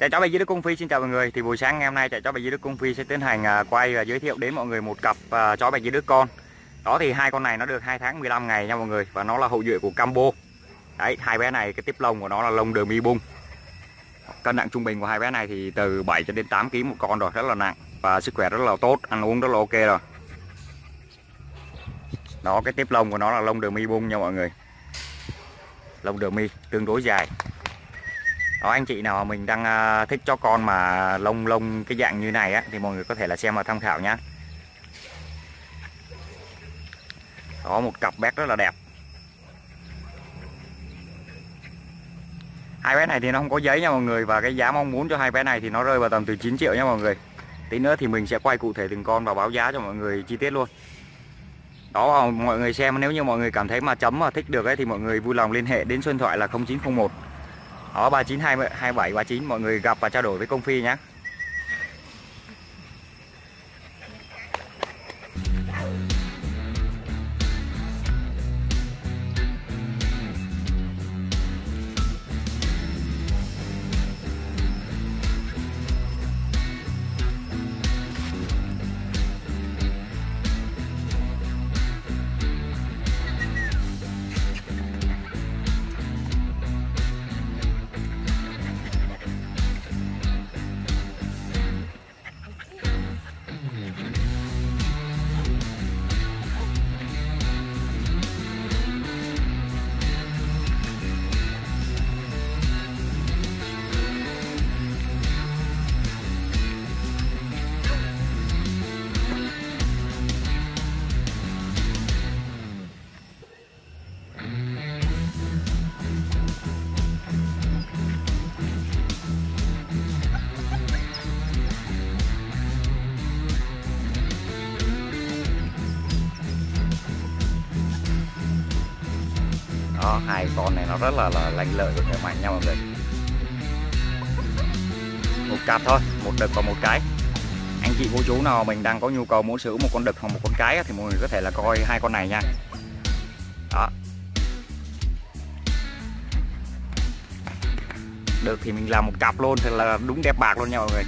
Trại chó Béc dưới đất Công Phi xin chào mọi người. Thì buổi sáng ngày hôm nay trại chó Béc dưới đất Công Phi sẽ tiến hành quay và giới thiệu đến mọi người một cặp chó Béc dưới đất con. Đó thì hai con này nó được 2 tháng 15 ngày nha mọi người, và nó là hậu duệ của Campo. Đấy, hai bé này cái tiếp lông của nó là lông đờ mi bung. Cân nặng trung bình của hai bé này thì từ 7 cho đến 8 kg một con rồi, rất là nặng và sức khỏe rất là tốt, ăn uống rất là ok rồi. Đó, cái tiếp lông của nó là lông đờ mi bung nha mọi người. Lông đờ mi tương đối dài. Đó, anh chị nào mình đang thích chó con mà lông cái dạng như này á, thì mọi người có thể là xem và tham khảo nhá. Đó, một cặp Béc rất là đẹp. Hai bé này thì nó không có giấy nha mọi người, và cái giá mong muốn cho hai bé này thì nó rơi vào tầm từ 9 triệu nha mọi người. Tí nữa thì mình sẽ quay cụ thể từng con và báo giá cho mọi người chi tiết luôn. Đó, mọi người xem, nếu như mọi người cảm thấy mà chấm mà thích được ấy, thì mọi người vui lòng liên hệ đến Xuân Thoại là 0901 đó 3927 39, mọi người gặp và trao đổi với Công Phi nhé. Đó, hai con này nó rất là lanh lợi và khỏe mạnh nha mọi người. Một cặp thôi, một đực và một cái. Anh chị cô chú nào mình đang có nhu cầu muốn sở hữu một con đực hoặc một con cái thì mọi người có thể là coi hai con này nha. Đó, đực thì mình làm một cặp luôn thì là đúng đẹp bạc luôn nha mọi người.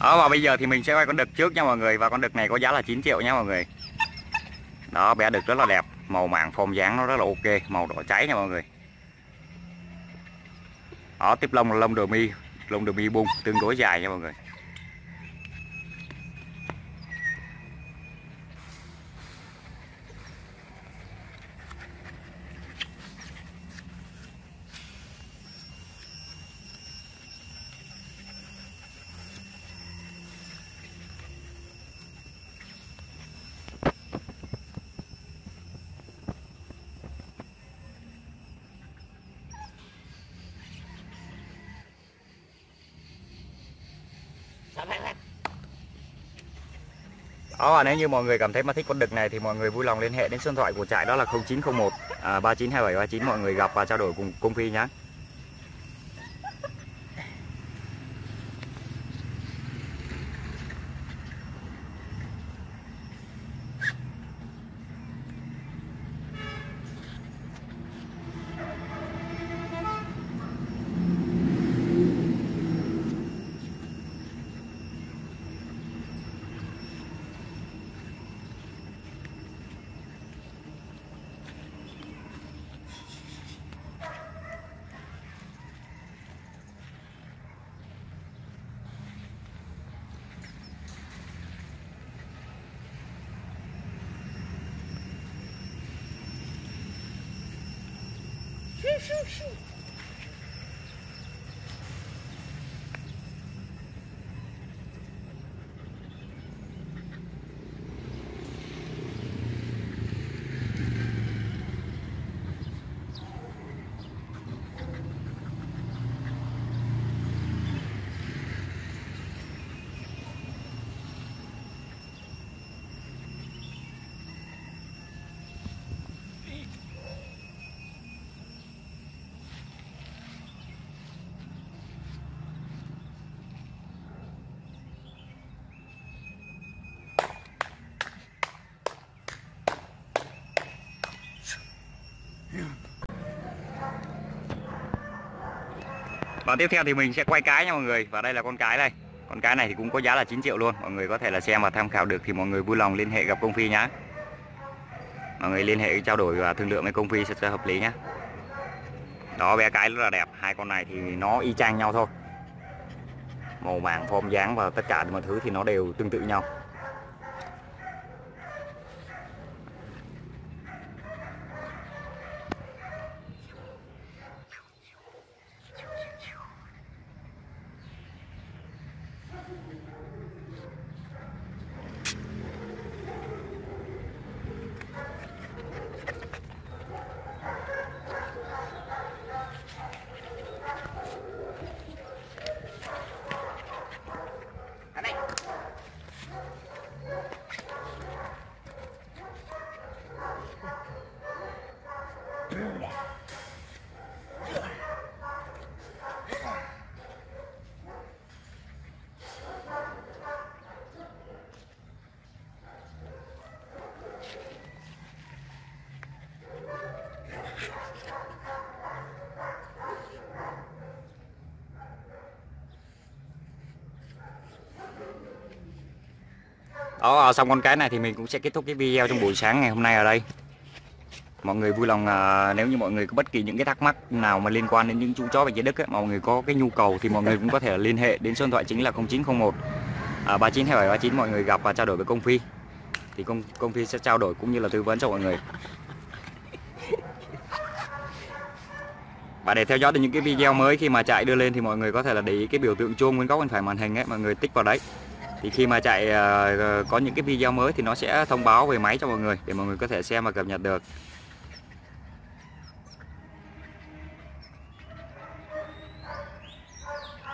Đó, và bây giờ thì mình sẽ quay con đực trước nha mọi người, và con đực này có giá là 9 triệu nha mọi người. Đó, bé đực rất là đẹp, màu mảng form dáng nó rất là ok, màu đỏ cháy nha mọi người. Đó, tiếp lông là lông đờ mi bung tương đối dài nha mọi người. Đó, nếu như mọi người cảm thấy mà thích con đực này thì mọi người vui lòng liên hệ đến số điện thoại của trại, đó là 0901 392739, mọi người gặp và trao đổi cùng Công Phi nhé. Và tiếp theo thì mình sẽ quay cái nha mọi người. Và đây là con cái này. Con cái này thì cũng có giá là 9 triệu luôn. Mọi người có thể là xem và tham khảo được thì mọi người vui lòng liên hệ gặp Công Phi nhá. Mọi người liên hệ trao đổi và thương lượng với Công Phi sẽ hợp lý nhá. Đó, bé cái rất là đẹp. Hai con này thì nó y chang nhau thôi. Màu màng, form dáng và tất cả mọi thứ thì nó đều tương tự nhau. Đó, xong con cái này thì mình cũng sẽ kết thúc cái video trong buổi sáng ngày hôm nay ở đây. Mọi người vui lòng, nếu như mọi người có bất kỳ những cái thắc mắc nào mà liên quan đến những chú chó Bạch Dế Đức ấy, mọi người có cái nhu cầu thì mọi người cũng có thể liên hệ đến số điện thoại chính là 0901 392739, mọi người gặp và trao đổi với Công Phi. Thì Công Phi sẽ trao đổi cũng như là tư vấn cho mọi người. Và để theo dõi được những cái video mới khi mà trại đưa lên thì mọi người có thể là để ý cái biểu tượng chuông bên góc bên phải màn hình ấy, mọi người tích vào đấy. Thì khi mà chạy có những cái video mới thì nó sẽ thông báo về máy cho mọi người để mọi người có thể xem và cập nhật được.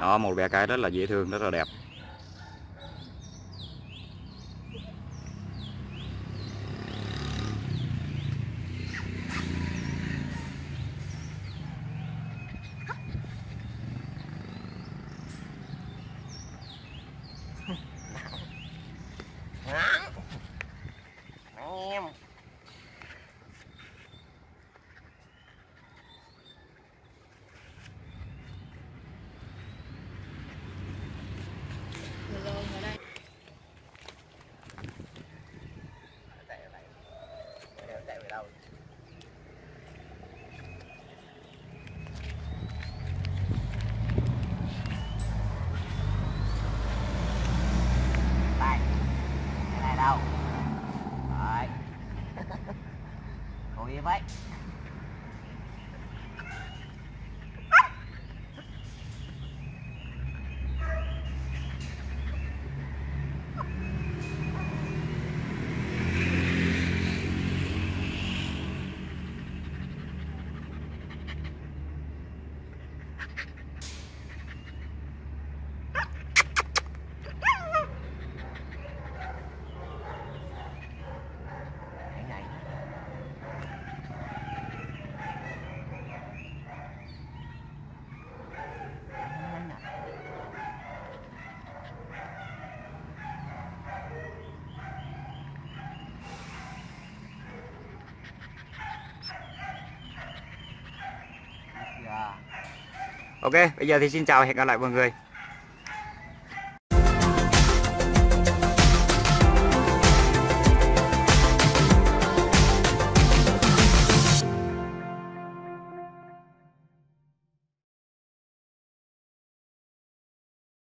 Đó, một bé cái rất là dễ thương, rất là đẹp. Ok, bây giờ thì xin chào, hẹn gặp lại mọi người.